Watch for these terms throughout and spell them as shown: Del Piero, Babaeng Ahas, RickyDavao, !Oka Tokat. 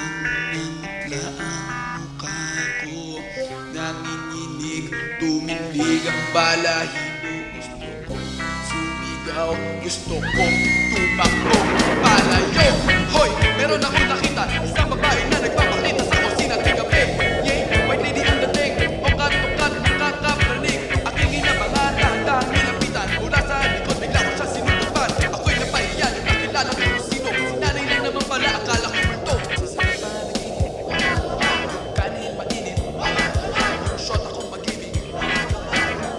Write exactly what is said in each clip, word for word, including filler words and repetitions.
ng laang mukha ko. Nanginginig, tumindig ang balahibo. Gusto ko sumigaw, gusto ko tumakbo, palayo. Hoy, meron akong nakita, isang babae na nagpapakita sa kusina kagabi. Yay, white lady ang dating, okat-okat, nakakapraning. Aking inabangalan, dahil napitan, mula sa likod, bigla ko siya sinutupan. Ako'y napahiyan, nakilala ko kung sino, sinanay lang naman pala, akala ko ito. Sasama na naginip, kanin mainit, shot akong mag-ibig,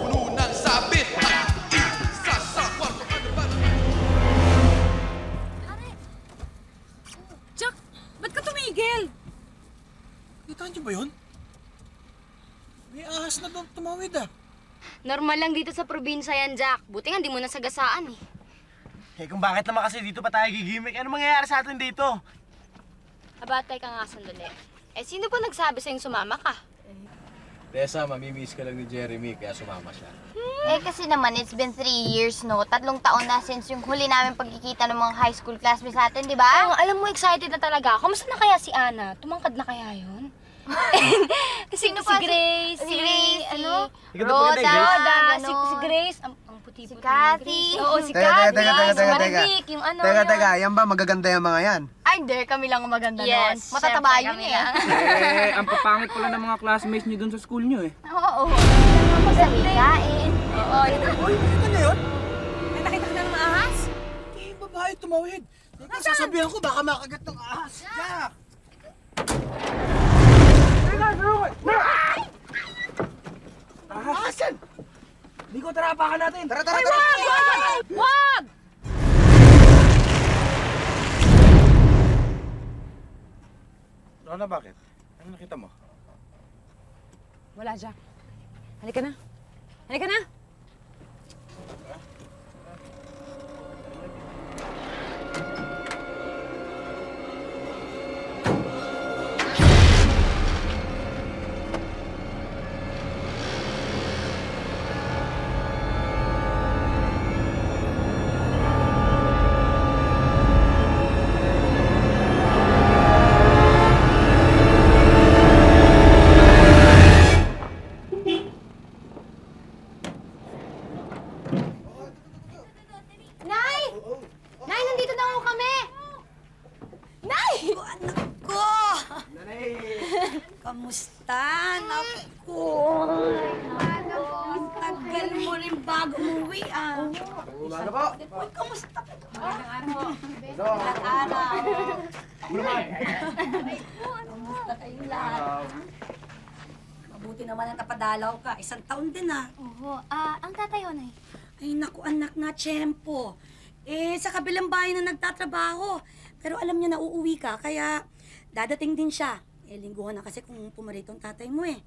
puno ng sabit, at isa sa kwarto, ano ba naman? Pare! Jack, ba't ka tumigil? Nakita niyo ba yun? May ahas na doon tumawid ah. Normal lang dito sa probinsya yan, Jack. Buti nga hindi mo nasagasaan eh. Eh kung bakit naman kasi dito pa tayo gigimik, ano mangyayari sa atin dito? Abatay ka nga sandali. Eh sino ba nagsabi sa'yong sumama ka? Tessa, mamimiss ka lang ni Jeremy kaya sumama siya. Eh kasi naman, it's been three years, no? Tatlong taon na since yung huli namin pagkikita ng mga high school classmates natin, di ba? Ang alam mo, excited na talaga. Kamusta na kaya si Ana? Tumangkad na kaya yun? Sino si, pa? Si Grace, si, si Grace, ano? Roda, Roda, si, si Grace, ang, ang puti-puti. Si Cathy. Oo, si Cathy. Teka, teka, teka, teka. Yung ano, Teka, teka, yan ba? Magaganda yung mga yan? Ay, hindi. Kami lang ang maganda noon. Yes, Matataba syempre yun kami eh. ah. Eh, ang papangit pala ng mga classmates niyo doon sa school niyo eh. Oo, oo. Ang masaligain. Oo, yun. Uy, nakita niyo yun? Ay, nakita ka ng mga ahas? Eh, babae, tumawid. Teka, sasabihan ko baka makagat ng ahas. Jack! Ahasan! Nico, tara, apakan natin! Tara, tara, tara! Wag! Wag! Lola, bakit? Ano nakita mo? Wala, Jack. Halika na! Halika na! Dalaw ka. Isang taon din ah. Oo. Ah, ang tatay honay. Ay naku, anak na, tiyempo. Eh, sa kabilang bahay na nagtatrabaho. Pero alam niya na uuwi ka, kaya dadating din siya. Eh, lingguhan na kasi kung pumarito ang tatay mo eh.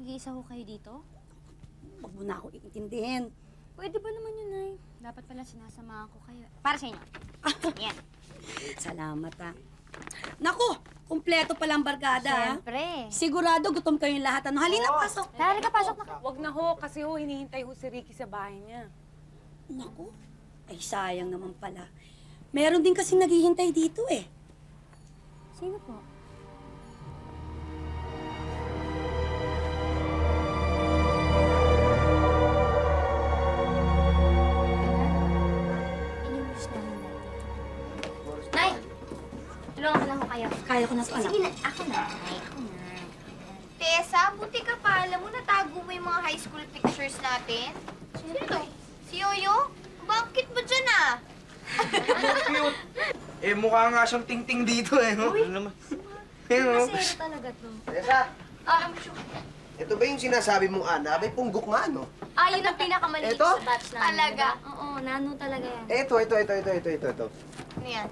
Nag-iisa ko kayo dito? Huwag mo na ako iintindihin. Pwede ba naman yun, Nay? Dapat pala sinasamahan ko kayo. Para sa inyo. Yan. Salamat ah. Naku! Kompleto palang barkada. Siyempre. Sigurado gutom kayong lahat. Ano? Halina, oh, pasok. Halika, pasok na. Huwag na ho, kasi ho, hinihintay ho si Ricky sa bahay niya. Naku. Ay, sayang naman pala. Meron din kasing naghihintay dito eh. Sino po? Kaya ko na ito, anak. Sige na, ako na. Ay, ako na. Tessa, buti ka pa. Alam mo, natago mo yung mga high school pictures natin. Sino to? Si Yoyo? Bakit mo dyan, ah? Cute. Eh, mukha nga siyang ting-ting dito, eh. Uy, masero talaga to. Tessa? Ah, I'm sure. Ito ba yung sinasabi mong Ana? May punggok nga, no? Ah, yun ang pinakamaliit sa batch namin. Talaga? Oo, nano talaga yan. Ito, ito, ito, ito, ito, ito, ito. Ano yan?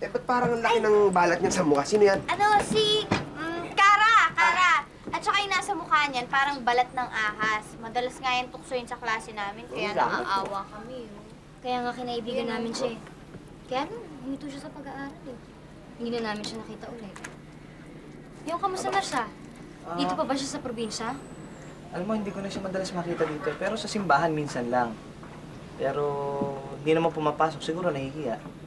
Eh, ba't parang ang laki ng balat niyan sa mukha? Sino yan? Ano, si... Um, Kara! Kara! At saka yung nasa mukha niyan, parang balat ng ahas. Madalas nga yan tukso yun sa klase namin, kaya naaawa kami. Yun. Kaya nga kinaibigan yeah. namin siya eh. Kaya ano, humito siya sa pag-aaral eh. Hindi na namin siya nakita ulit. Yung kamusta na siya? Uh, dito pa ba siya sa probinsya? Alam mo, hindi ko na siya madalas makita dito. Pero sa simbahan minsan lang. Pero hindi naman pumapasok. Siguro nahihiya.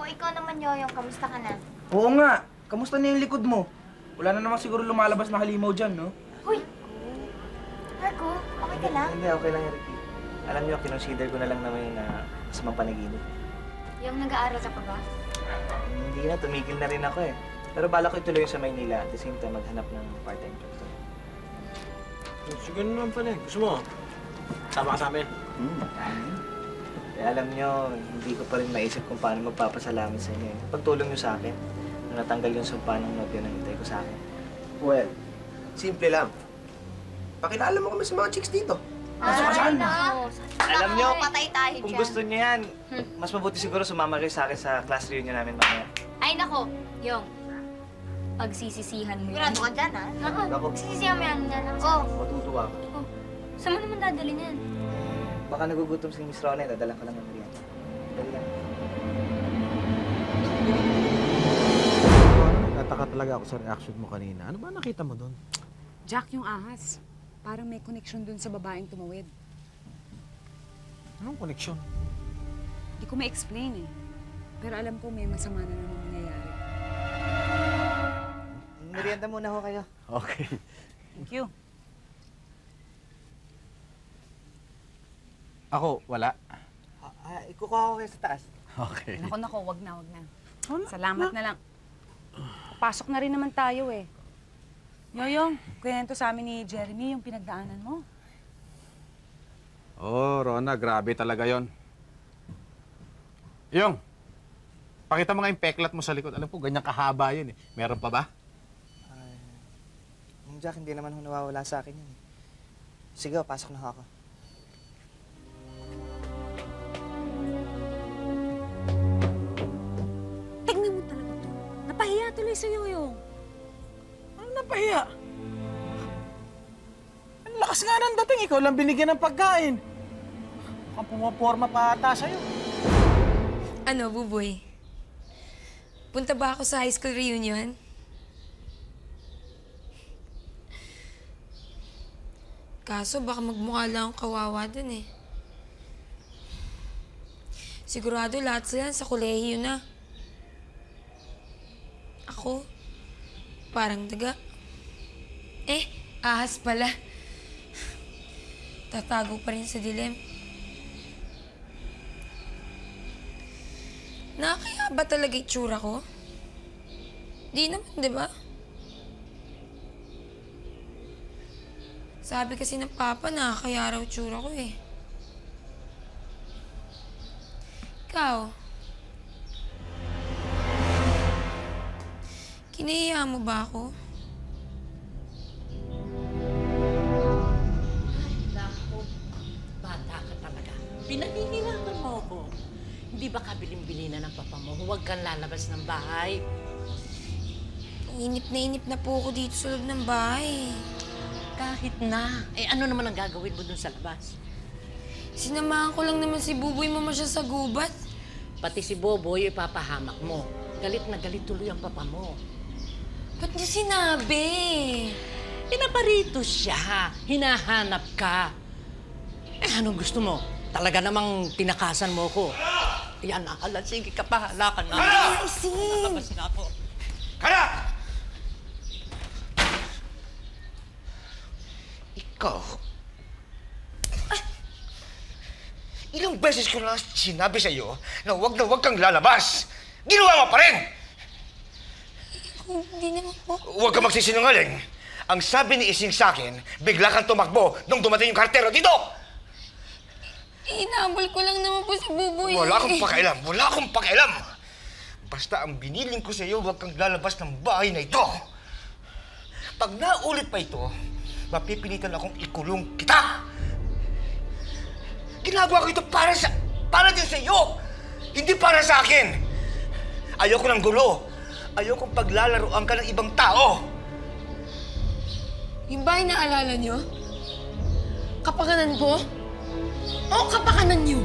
O, ikaw naman, Yoyong. Kamusta ka na? Oo nga. Kamusta na yung likod mo? Wala na naman siguro lumalabas na halimaw dyan, no? Uy! Marco, okay ka lang? Hindi, okay lang, Ricky. Alam niyo, kinonsider ko na lang naman yung uh, masamang panaginip. Yung nag-aaral ka pa ba? Hindi na, tumigil na rin ako eh. Pero bala ko ituloy sa Maynila at the same time maghanap ng part-time job. Sige naman pala eh. Gusto mo? Sama ka sa amin. Hmm. Eh, alam nyo, hindi ko pa rin maisip kung paano magpapasalamin sa inyo eh. Pagtulong nyo sa akin, nung natanggal yung sumpa ng nobyo na hintay ko sa akin. Well, simple lang. Pakilala mo kami sa mga chicks dito. Pasok ka saan? Alam nyo, kung gusto nyo yan, mas mabuti siguro sumama kayo sa akin sa class reunion namin mamaya. Ay nako, Yong. Pagsisisihan mo yan. Grado ka dyan, ha? Naka, pagsisisihan mo yan. Oo. Matutuwa ka. Oo. Saan mo naman dadali niyan? Baka nagugutom si Miss Rona. Dadala ka lang ng Marian. Dali lang. Nataka talaga ako sa reaction mo kanina. Ano ba nakita mo doon? Jack, yung ahas. Parang may koneksyon doon sa babaeng tumawid. Anong koneksyon? Hindi ko ma-explain, eh. Pero alam ko may masama na naman nangyayari. Merienda muna ho kayo. Okay. Thank you. Ako, wala. Uh, uh, ikukuha ko kayo sa taas. Okay. Naku, naku, wag na, wag na. Oh, salamat na, na lang. Pasok na rin naman tayo eh. Yoyong, kwento sa amin ni Jeremy yung pinagdaanan mo. Oh, Rona, grabe talaga yon. Yung, pakita mo nga yung peklat mo sa likod. Alam ko, ganyan kahaba yun eh. Meron pa ba? Jack, hindi naman ho nawawala sa akin yun. Sige, pasok na ako. Tignan mo talaga to. Napahiya tuloy sa'yo yung. Ano napahiya? Ang lakas nga ng dating. Ikaw lang binigyan ng pagkain. Mukhang pumaporma pa ata sa'yo. Ano, Buboy? Punta ba ako sa high school reunion? Kaso baka magmukha lang ang kawawa dun eh. Sigurado lahat sila sa kolehiyo na. Ako, parang daga. Eh, ahas pala. Tatago pa rin sa dilim. Nakakaya ba talaga itsura ko? Di naman, di ba? Sabi kasi ng papa, nakakaya raw tsura ko eh. Ikaw. Kinahiya mo ba ako? Ay, naku. Bata ka talaga. Pinaniniwanan mo ako. Hindi ba kabilin-bilina ng papa mo? Huwag kang lalabas ng bahay. Inip na inip na po ako dito sa loob ng bahay. Kahit na. Eh, ano naman ang gagawin mo dun sa labas? Sinamahan ko lang naman si Buboy, mama siya sa gubat. Pati si Buboy, ipapahamak mo. Galit na galit tuloy ang papa mo. Ba't niya sinabi? Pinaparito siya. Hinahanap ka. Eh, anong gusto mo? Talaga namang tinakasan mo ko. Yan, ahala. Sige ka pa, hala ka na. Ay, sin! Nalabas na ako. Kaya! Ikaw? Ah. Ilang beses ko na sinabi sa'yo na huwag na huwag kang lalabas! Ginawa mo pa rin! Hindi naman po. Huwag kang magsisinungaling. Ang sabi ni Ising sa'kin, bigla kang tumakbo nung dumating yung kartero dito! Inaabol ko lang naman po si Buboy. Wala akong pakialam. Wala akong pakialam. Basta ang biniling ko sa'yo, huwag kang lalabas ng bahay na ito. Pag naulit pa ito, mapipilitan akong ikulong kita! Ginagawa ko ito para sa... para din sa iyo! Hindi para sa akin! Ayoko ng gulo! Ayokong paglalaroan ka ng ibang tao! Yung ba'y naalala niyo? Kapakanan ko? O kapakanan niyo?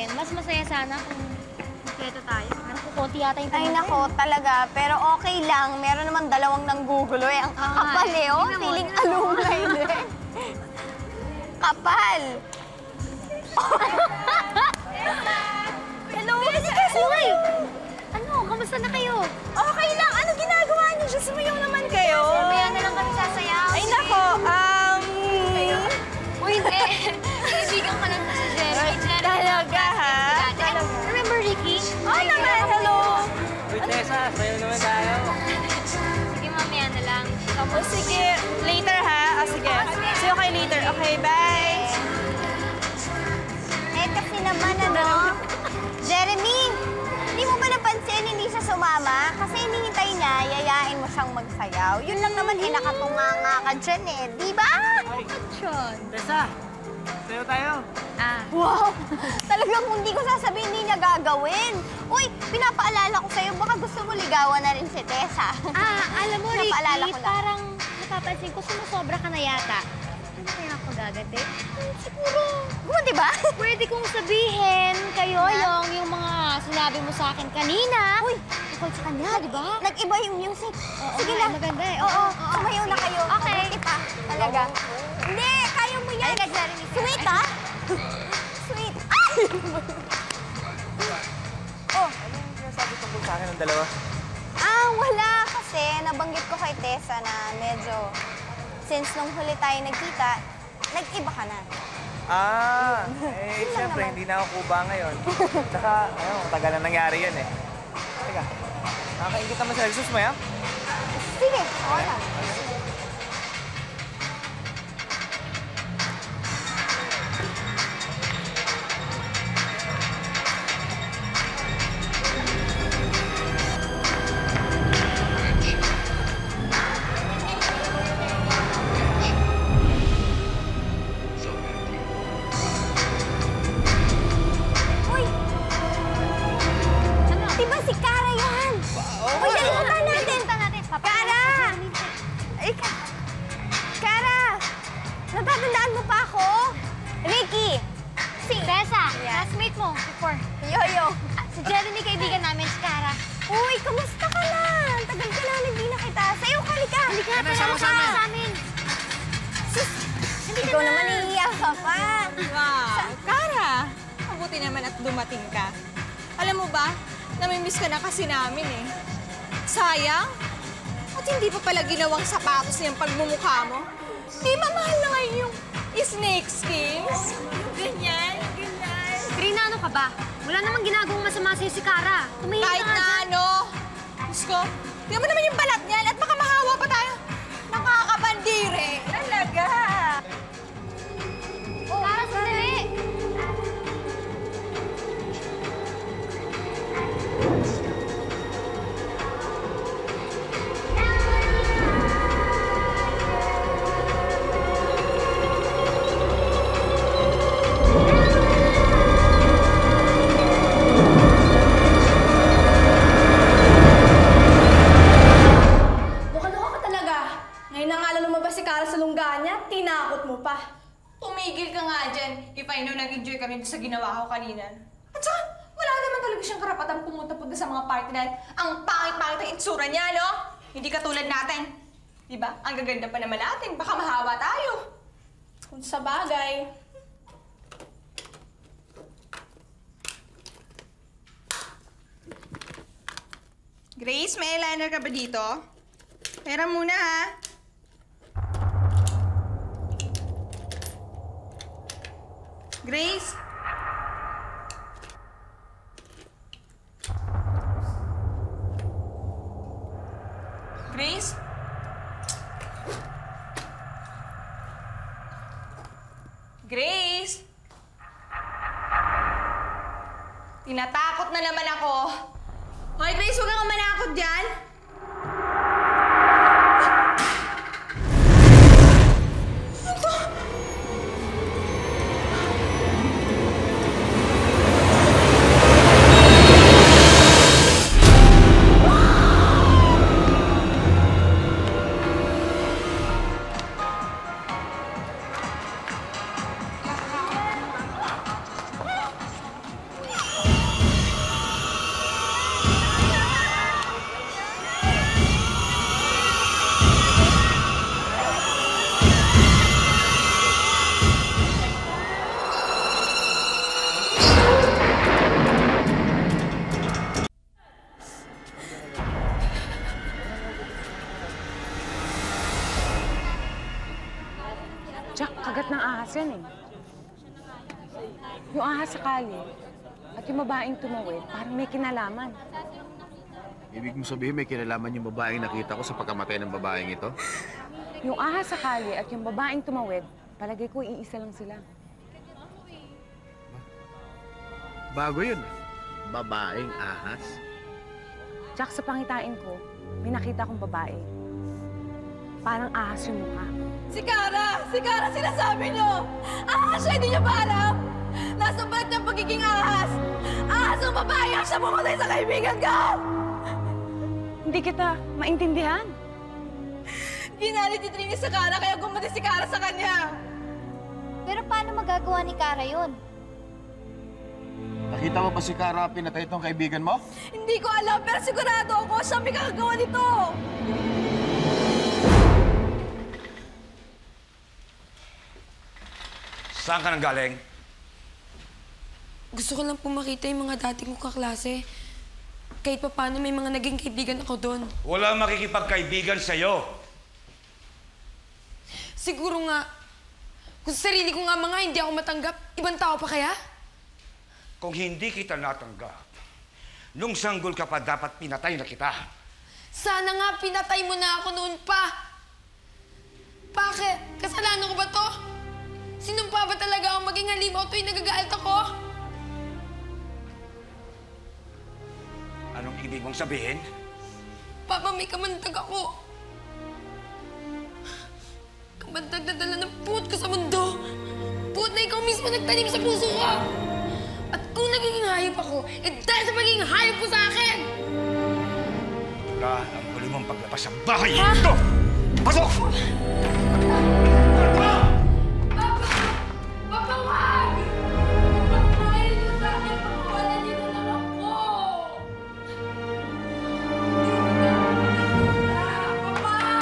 natin. Mas masaya sana kung kompleto tayo. Parang kukunti yata yung tanong. Ay nako, talaga. Pero okay lang. Meron naman dalawang nanggugulo eh. Ang kakapal eh, oh. Feeling alumay din. Kapal! Hello! Uy! Ano? Kamusta na kayo? Okay lang. Ano ginagawa niyo? Just sumayaw naman kayo. Mamaya na lang kami sasayaw. Ay nako, um... Uy, hindi. Kaibigan ka lang si Jerry. Talaga, ha? Remember Ricky? Oo naman, hello! Uy, Tessa, sayaw naman tayo. Sige, mamaya na lang. O sige, later ha? O sige. See you kayo later. Okay, bye! Eh, kasi naman ano? Jeremy, hindi mo ba napansin hindi siya sumama? Kasi hinihintay niya, yayain mo siyang magsayaw. Yun lang naman, eh, nakatunganga ka dyan eh. Di ba? Tessa, sayo tayo. Ah. Wow! Talagang kung hindi ko sasabihin, hindi niya gagawin. Uy, pinapaalala ko sa'yo, baka gusto mo ligawan na rin si Tessa. Ah, alam mo, Ricky, parang napapansin ko, sumusobra ka na yata. Ano kaya ako gagate? Siguro. Gano'n, di ba? Pwede kong sabihin kayo yung, yung mga sinabi mo sa akin kanina. Uy, ikaw sa kanya, di ba? Nag-iba yung music. Oo, sige na. Maganda eh. Oo, sumayaw na kayo. Okay. Ipa, talaga. Hindi, kaya mo yan. Sweet, ha? Sweet. Ay! Oh. Ano yung sinasabi tungkol sa akin ng dalawa? Ah, wala. Kasi nabanggit ko kay Tessa na medyo... Since nung huli tayo nagkita, nag-iba ka na. Ah, eh, siyempre, hindi na ako kuba ngayon. Tsaka, ano, matagal na nangyari yun eh. Teka, nakakaingit naman sa Jesus, maya? Sige, okay lang. Ginawang sapatos niyang pagmumukha mo? Di ba mahal na ngayon yung snake skins? Ganyan, ganyan. Trina, ano ka ba? Wala namang ginagawang masama sa'yo si Cara. Tumingin ka nga dyan. Kahit na ano. Gusto, di ba naman yung balat niyan at baka mahawa pa tayo. Nakakabandire. Talaga. Cara, sandali. Sa ginawa ko kanina. At saka, wala naman talaga siyang karapatan pumunta pag sa mga party dahil ang pangit-pangit ang itsura niya, no? Hindi katulad natin. Diba? Ang gaganda pa naman natin. Baka mahawa tayo. Kung sa bagay. Grace, may eyeliner ka ba dito? Pera muna, ha? Grace? Grace? Grace? Tinatakot na naman ako. Hoy, Grace, huwag kang manakot dyan. ng ahas yan eh. Yung ahas sa kali at yung babaeng tumawid, parang may kinalaman. Ibig mo sabihin may kinalaman yung babaeng nakita ko sa pagkamatay ng babaeng ito? Yung ahas sa kali at yung babaeng tumawid, palagay ko iisa lang sila. Bago yun. Babaeng ahas. Jack, sa pangitain ko, may nakita akong babae. Parang ahas yung mukha. Si Cara! Si Cara! Sinasabi niyo! Ahas siya! Hindi niyo ba alam? Nasa balat ng pagiging ahas! Ahas ang babae! Ahas siya pumatay sa kaibigan ko! Hindi kita maintindihan. Ginalit ni Trini sa Cara, kaya gumati si Cara sa kanya. Pero paano magagawa ni Cara yun? Nakita mo ba si Cara pinatay itong kaibigan mo? Hindi ko alam, pero sigurado ako siya may kakagawa nito! Saan ka nang galing? Gusto ko lang po makita yung mga dating kong kaklase. Kahit pa paano may mga naging kaibigan ako doon. Walang makikipagkaibigan sa'yo! Siguro nga, kung sarili ko nga mga hindi ako matanggap, ibang tao pa kaya? Kung hindi kita natanggap, nung sanggol ka pa, dapat pinatay na kita. Sana nga pinatay mo na ako noon pa! Bakit? Kasalanan ko ba to? Sinumpa ba talaga akong maging halimaw tuwing nagagalit ako? Anong ibig mong sabihin? Papa, may kamantag ako. Kamantag na dala ng puot ko sa mundo. Puot na ikaw mismo nagtanim sa puso ko. At kung naging hayop ako, eh dahil sa maging hayop ko sa akin! Wala ang huli mong paglabas sa bahay ito! Pasok! Papa! Papa! Papa, wag! Pagkain mo sa akin, pagkawalan niyo na lang ako! Papa!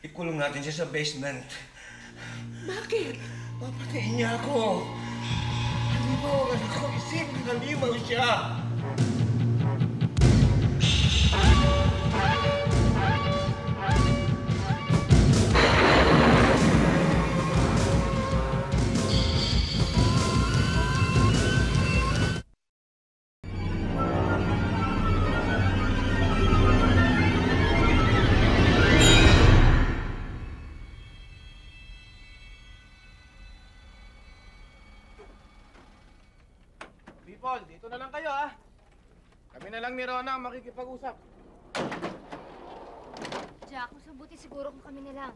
Ikulong natin siya sa basement. Bakit? Papatayin niya ako. Halimaw ang anak ko, isip. Halimaw siya. Dito na lang kayo, ah. Kami na lang ni Rona ang makikipag-usap. Jack, mas mabuti siguro kung kami na lang.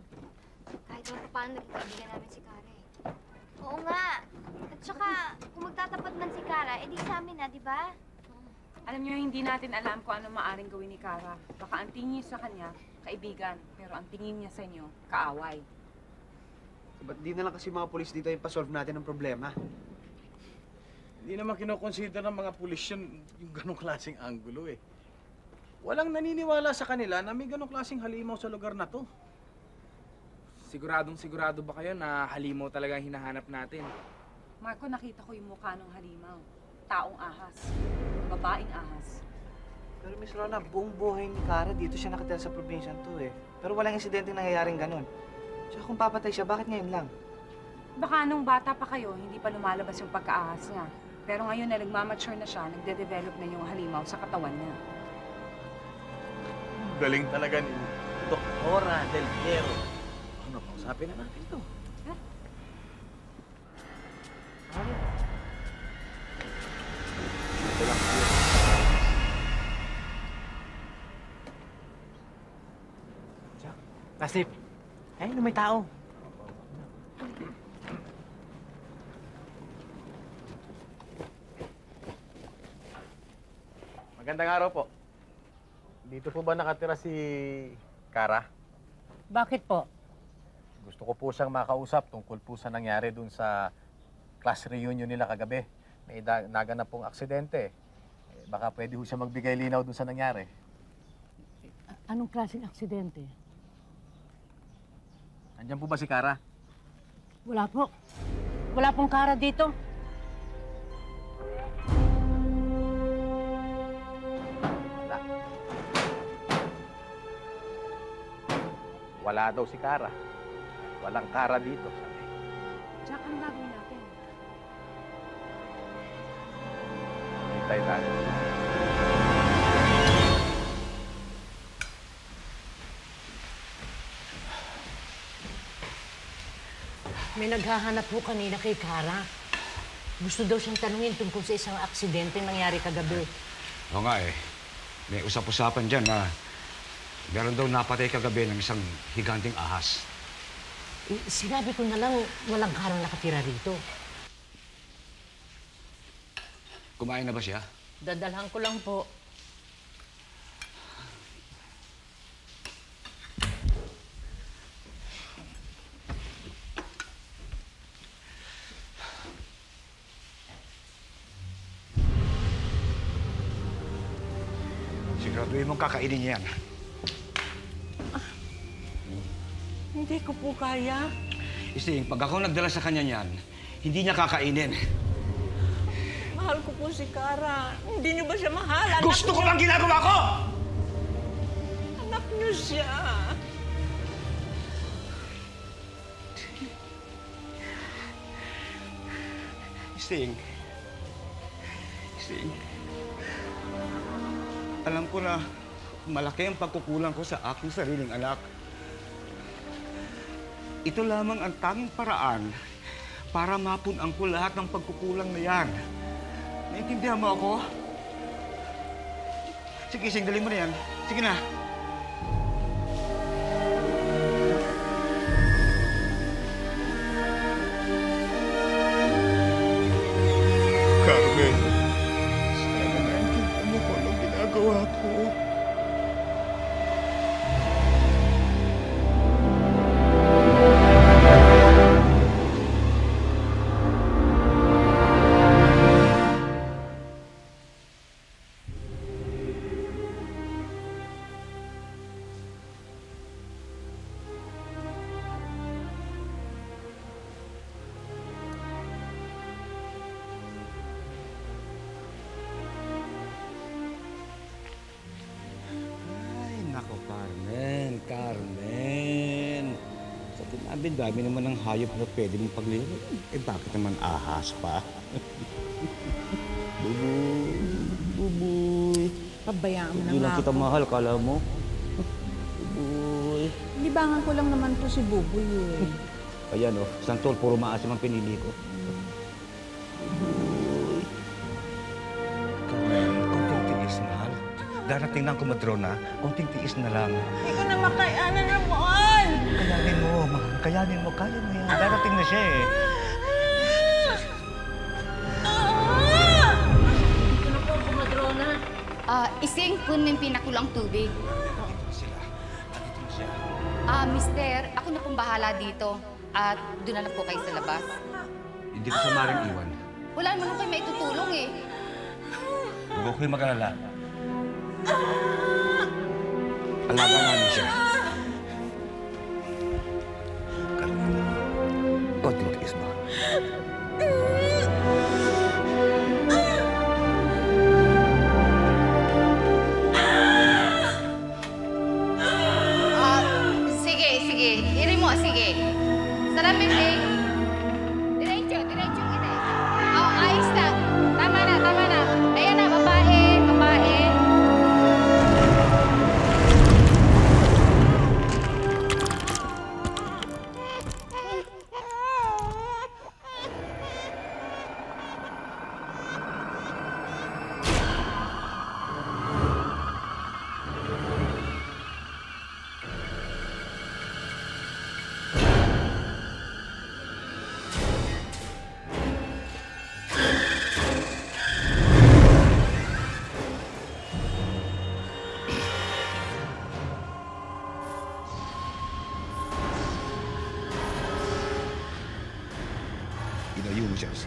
Kahit pa paano, nagkakaibigan namin si Cara, eh. Oo nga. At saka, kung magtatapat man si Cara, edi sa amin na, di ba? Alam niyo, hindi natin alam kung ano maaring gawin ni Cara. Baka ang tingin niyo sa kanya, kaibigan. Pero ang tingin niya sa inyo, kaaway. So, ba't di na lang kasi mga polis dito yung pasolve natin ng problema? Hindi naman kinoconsider ng mga pulis yun yung ganong klaseng anggulo, eh. Walang naniniwala sa kanila na may ganong klaseng halimaw sa lugar na to. Siguradong sigurado ba kayo na halimaw talaga ang hinahanap natin? Marco, nakita ko yung mukha ng halimaw. Taong ahas. Babaeng ahas. Pero Miss Rona, buong buhay ni Cara dito siya nakatira sa probinsya to, eh. Pero walang insidente nangyayaring ganun. Tsaka kung papatay siya, bakit ngayon lang? Baka nung bata pa kayo, hindi pa lumalabas yung pagkaahas niya. Pero ngayon na nagmamature na siya, nagde-develop na yung halimaw sa katawan niya. Galing talaga ni Doktora Del Piero. Ano pa, usapin na natin ito. Huh? Ito lang. Jack, Pasip. Ay, no, may tao. Magandang araw po. Dito po ba nakatira si Cara? Bakit po? Gusto ko po siyang makausap tungkol po sa nangyari dun sa class reunion nila kagabi. May naganap pong aksidente. Eh, baka pwede po siya magbigay linaw dun sa nangyari. Anong klaseng aksidente? Andiyan po ba si Cara? Wala po. Wala pong Cara dito. Wala daw si Cara. Walang Cara dito, sabi. Jack, ang gagawin natin. Hintay tayo. May naghahanap po kanina kay Cara. Gusto daw siyang tanungin tungkol sa isang aksidente nangyari kagabi. Oo nga eh. May usap-usapan dyan na meron daw napatay kagabi ng isang higanting ahas. Eh, sinabi ko na lang walang Karang nakatira rito. Kumain na ba siya? Dadalhan ko lang po. Siguraduhin mong kakainin niya yan. Hindi ko po kaya. Isting, pag ako nagdala sa kanya niyan, hindi niya kakainin. Mahal ko po si Cara. Hindi niyo ba siya mahal? Anak Gusto niyo... ko lang ginagawa ko! Anak niyo siya. Isting. Isting. Alam ko na malaki ang pagkukulang ko sa aking sariling anak. Ito lamang ang tanging paraan para mapunang ko lahat ng pagkukulang na yan. Naiintindihan mo ako? Sige, singgalin mo na yan. Sige na. Carmen, sana naiintindihan mo ko anong ginagawa ko. Ang dami naman ng hayop na pwede mong paglaro. Eh, bakit naman ahas pa? Buboy! Buboy! Pabayaan mo na nga ako. Hindi lang kita mahal, kala mo? Buboy! Libangan ko lang naman to si Buboy eh. Ayan o, oh, isang tol, puro maasim ang pinili ko. Buboy! Carmen, konting tiis na. Darating na ang kumadrona, konting tiis na lang. Hindi ko na makayanan na mo! Kayanin mo, kayanin mo, kaya mo yan. Darating na siya eh. Ito na po, kumadrona. Ah, uh, isang kun ng pinakulang tubig. Dito na sila. Dito na siya. Ah, uh, mister, ako na pong bahala dito. At doon na lang po kayo sa labas. Hindi ko siya maring iwan. Wala naman kayo maitutulong eh. Huwag kayo mag-alala. Alaga namin siya. Sige, sige. Ini mo, sige. Sarap, baby. users.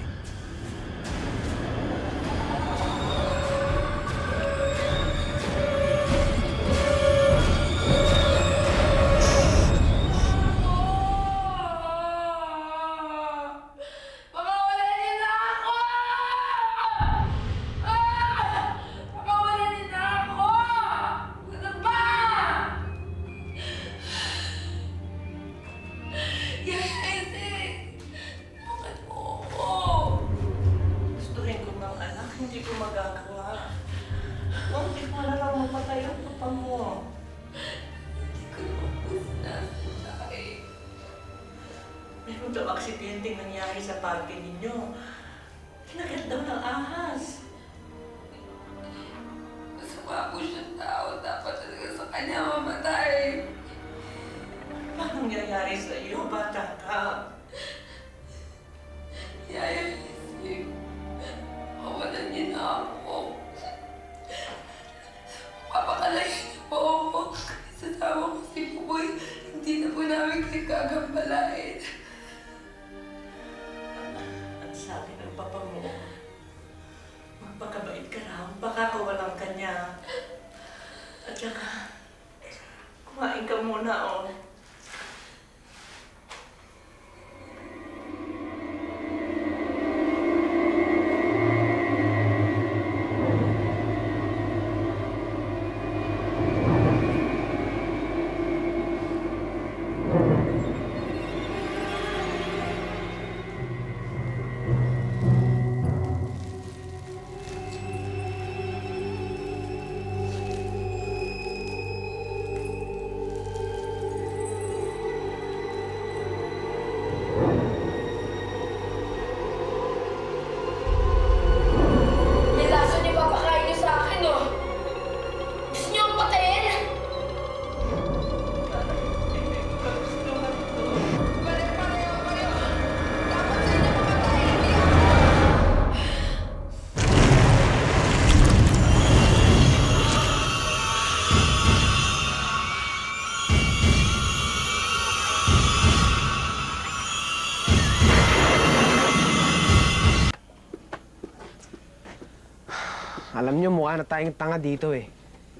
Alam nyo, mukha na tayong tanga dito eh.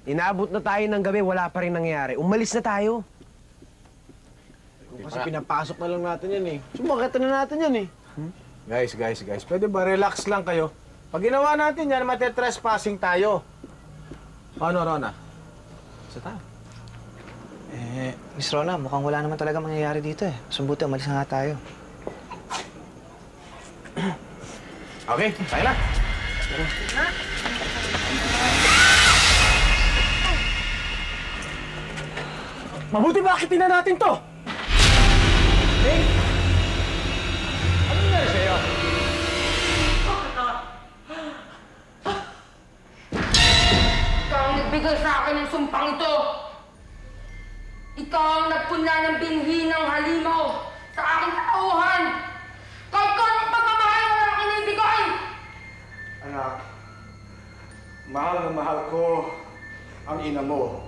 Inaabot na tayo ng gabi, wala pa rin nangyari. Umalis na tayo. Kasi pinapasok na lang natin yan eh. Sumakatan na natin yan eh. Hmm? Guys, guys, guys, pwede ba relax lang kayo? Pag ginawa natin yan, matetresspassing tayo. Ano, Rona? Isa tayo. Eh, Miss Rona, mukhang wala naman talaga mangyayari dito eh. Sumbuti, umalis na nga tayo. Okay, tayo na. Ha? Mabuti ba akitin na natin to? Hey! Ano nangyari sa'yo? Ikaw ang nagbigay sa akin ng sumpang ito! Ikaw ang nagpunla ng binhi ng halimaw sa aking katauhan! Kahit ko anong pagmamahal na lang kinibigay! Anak, mahal na mahal ko ang ina mo.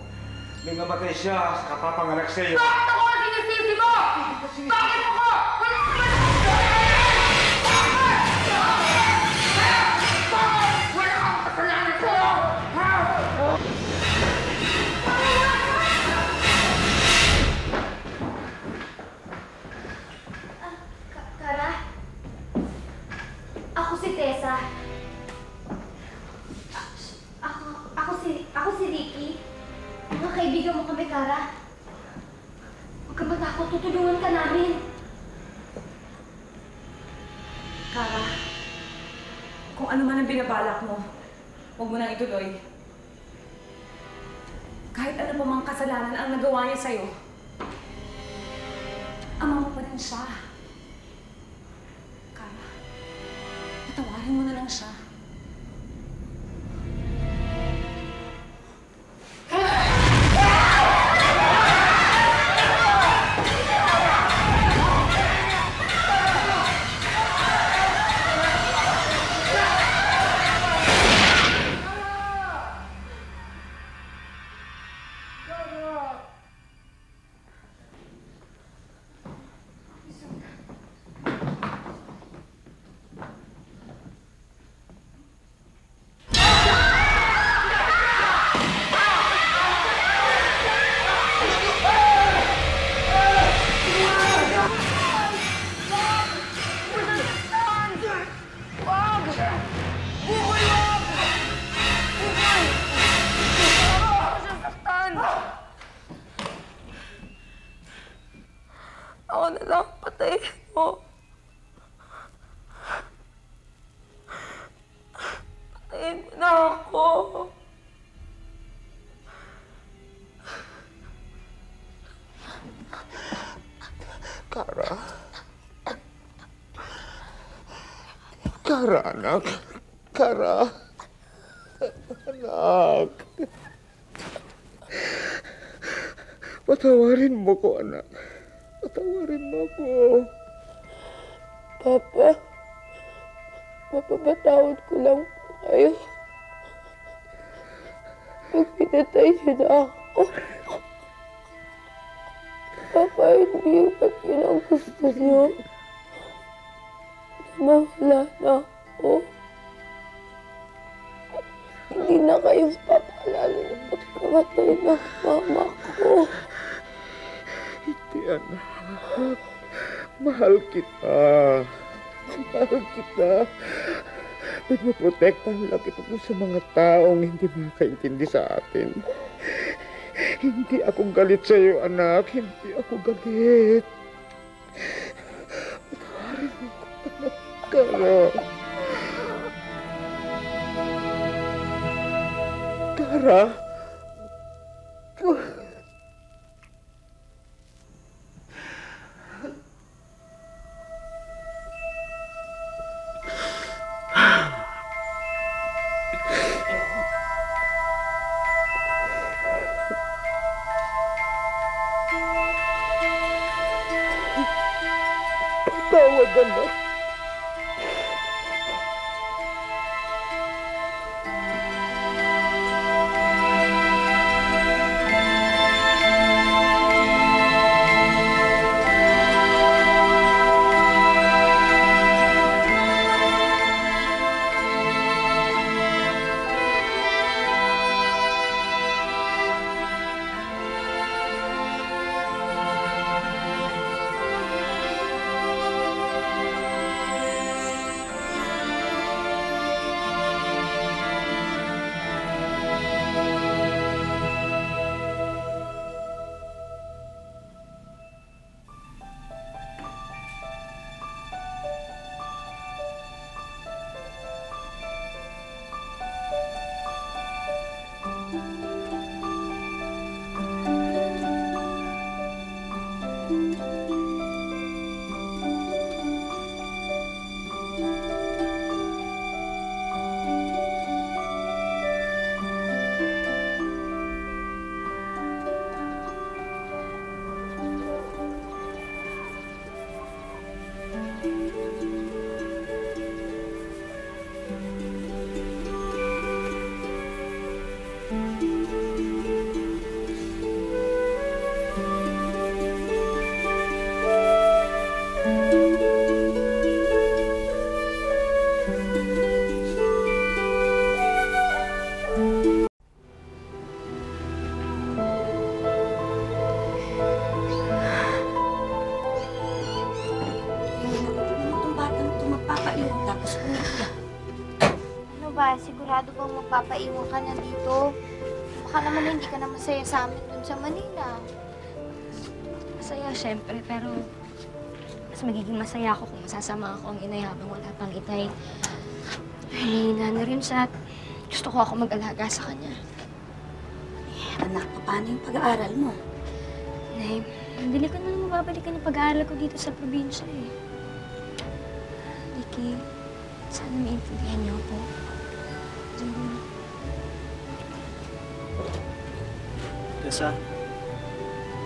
Nang namatay siya, kapapanganak sa'yo. Bakit ako ang sinisisi mo? Bakit ako? Wala ka man! Bakit? Bakit? Wala kang kasalanan sa'yo! Kara? Ako si Tessa. Ako, ako si, ako si Ricky. Mga kaibigan mo kami, Kara. Huwag kang matakot. Tutulungan ka namin. Kara, kung ano man ang binabalak mo, huwag mo nang ituloy. Kahit ano pa mang kasalanan ang nagawa niya sa'yo, ama mo pa rin siya. Kara, patawarin mo na lang siya. Ako na lang patayin mo. Patayin mo na ako. Cara. Cara, anak. Cara. Anak. Patawarin mo ko, anak. Patawarin mo ko. Papa, mapapatawad ko lang po kayo. Pag pinatay siya na ako. Papa, hindi ba't yun ang gusto niyo? Namawala na ako. Hindi na kayong papalala na pagkamatay ng mama ko. Hindi, anak. Mahal kita. Mahal kita. Pinagprotektahan lang kita po sa mga taong hindi makaintindi sa atin. Hindi ako galit sa iyo, anak. Hindi ako galit. Patawarin mo ko, anak. Cara. Cara. Cara. Papaiwan ka na dito. Baka naman hindi ka na masaya sa amin dun sa Manila. Masaya, siyempre, pero mas magiging masaya ako kung masasama ako ang inay habang wala pang itay. Hinihina na rin siya at gusto ko ako mag-alaga sa kanya. Anak, paano yung pag-aaral mo? Nay, hindi ko na lang mababalikan yung pag-aaral ko dito sa probinsya eh. Vicky, sana maintindihan niyo ako. Tessa,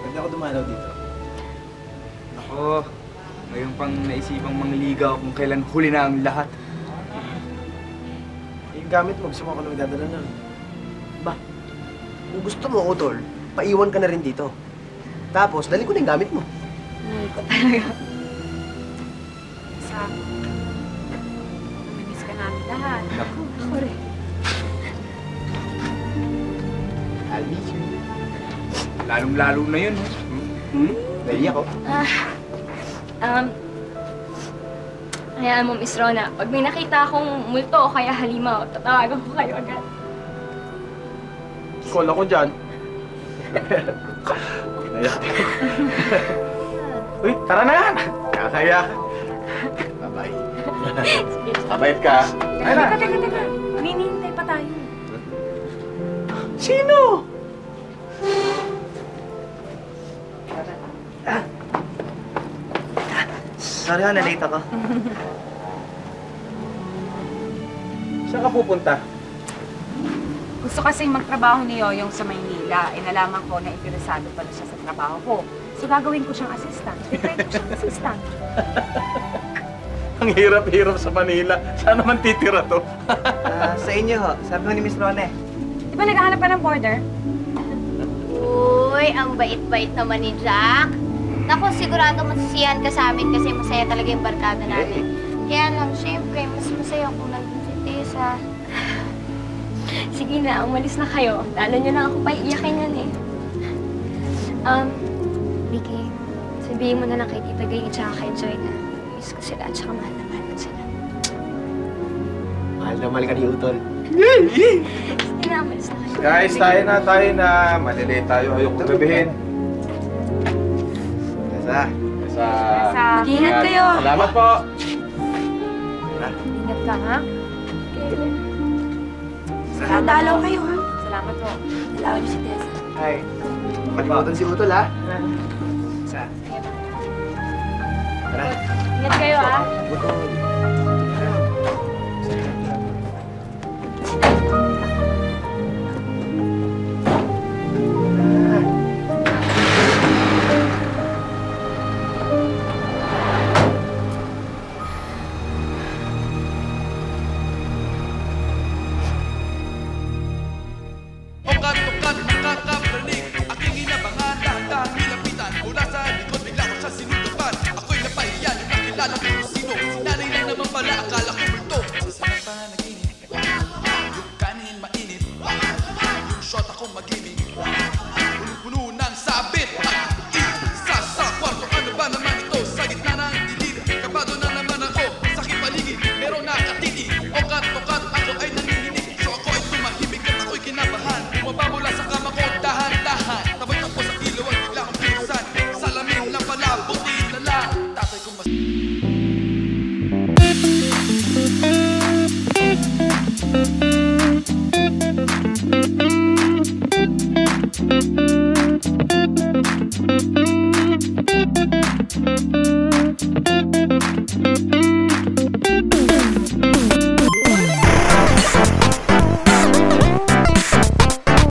pwede ako dumalaw dito. Ako, ngayon pang naisipang mangligaw kung kailan huli na ang lahat. Eh, yung gamit mo, gusto mo ako na magdadala na. Ba, kung gusto mo ako, tol, paiwan ka na rin dito. Tapos, dali ko na yung gamit mo. Mahal ko talaga. Tessa, naminis ka namin lahat. Ako, sorry. Lalong-lalo na yun. Hmm? Hmm? Dali ako. Ah, um, hayaan mo, Miss Rona. Pag may nakita akong multo o kaya halimaw, tatawagan ko kayo agad. Call ako dyan. Uy, tara na! Kakaya! Bye-bye. Abait ka. Ay na! Teka, teka, teka. Ninihintay pa tayo. Sino? Sorry ha, nalate ako. Saan ka pupunta? Gusto kasing magtrabaho ni Yoyong sa Maynila. E nalaman ko na interesado pala siya sa trabaho ko. So gagawin ko siyang assistant. I-try ko siyang assistant. Ang hirap-hirap sa Manila. Saan naman titira to? uh, sa inyo ho. Sabi ko ni Miss Rone. Di ba naghahanap pa ng border? Uy, ang bait-bait naman ni Jack. Naku, sigurado masisiyahan ka sa amin kasi masaya talaga yung barkada namin. Kaya lang, siyempre, mas masaya kung nandun si Tessa. Sige na, umalis na kayo. Lalo nyo lang ako pa iiyakin yan eh. Um, Vicky, sabihin mo na lang kay Tita Gay at saka kay Joy na miss ko sila at saka mahal na mahal ko sila. Mahal na mahal ka ni Utol. Sige na, umalis na kayo. Guys, tayo na, tayo na. Malilate tayo. Ayoko gabihin. Sa, sa... Mag-ingat kayo! Salamat po! Mag-ingat ka, ha? Salamat kayo, ha? Salamat po. Salamat niyo si Tessa. Ay, malimutan si Utol, ha? Sa... Tara. Ingat kayo, ha? Bye.